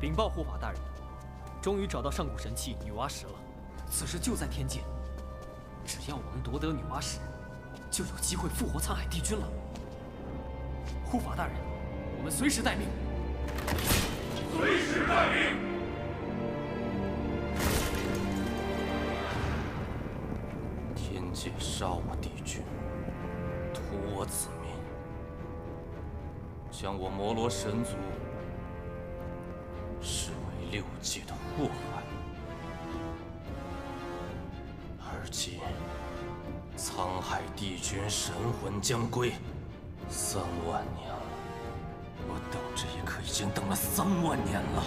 禀报护法大人，终于找到上古神器女娲石了，此事就在天界。只要我们夺得女娲石，就有机会复活沧海帝君了。护法大人，我们随时待命。随时待命。 借杀我帝君，屠我子民，将我摩罗神族视为六界的祸害。而今，沧海帝君神魂将归，3万年了，我等这一刻已经等了3万年了。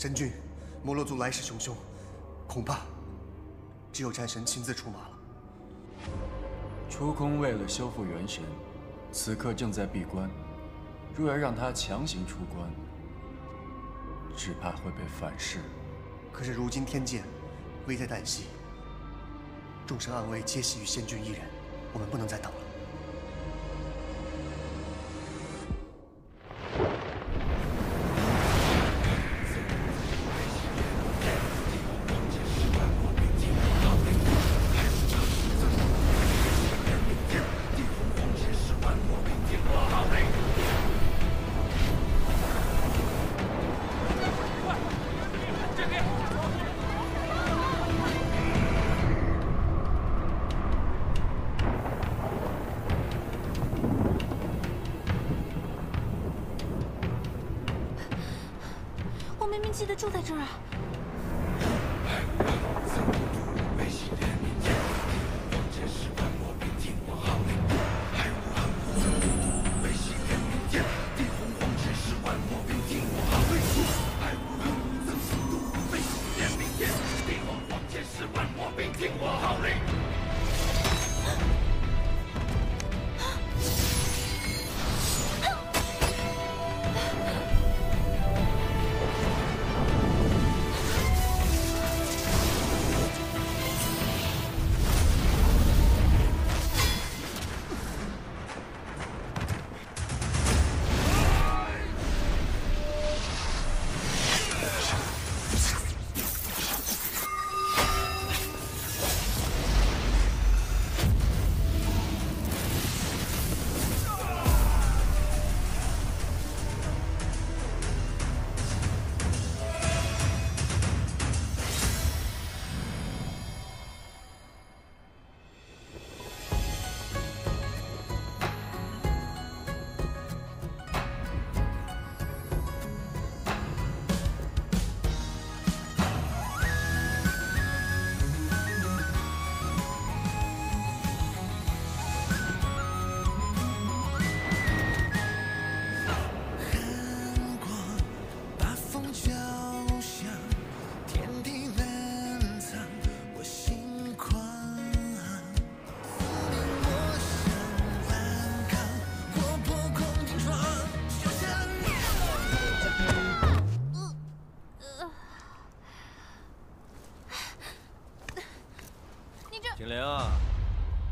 神君，摩洛族来势汹汹，恐怕只有战神亲自出马了。初空为了修复元神，此刻正在闭关，若要让他强行出关，只怕会被反噬。可是如今天界危在旦夕，众生安危皆系于仙君一人，我们不能再等了。 记得住在这儿啊！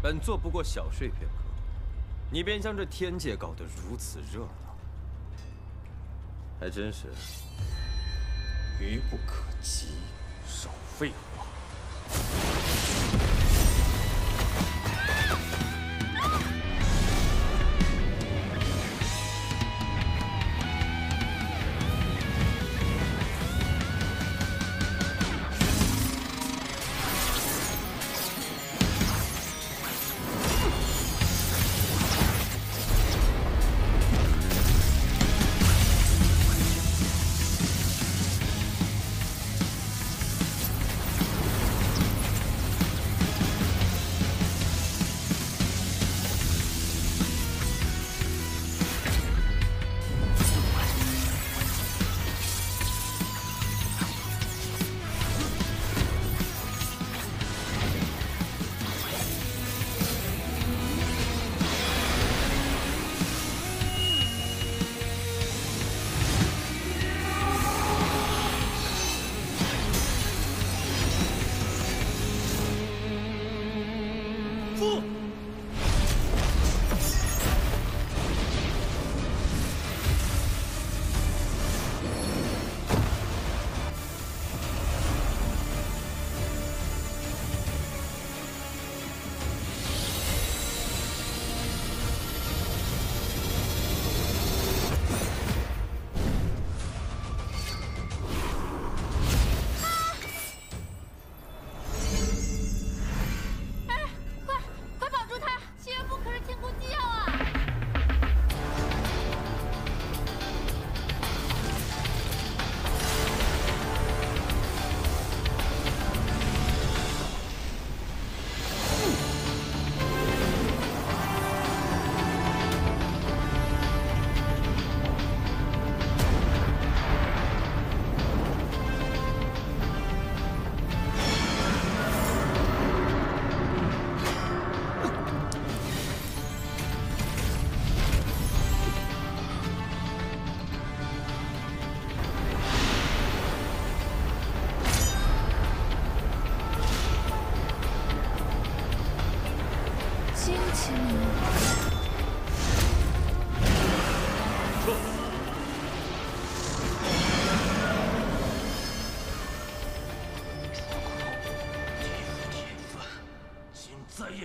本座不过小睡片刻，你便将这天界搞得如此热闹，还真是愚不可及，少废话。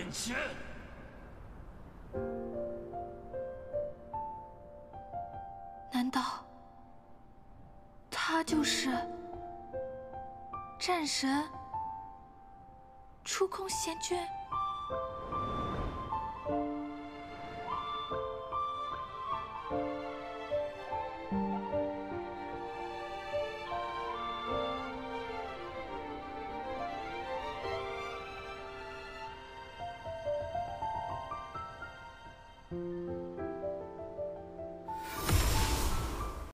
眼前。难道他就是战神初空贤君？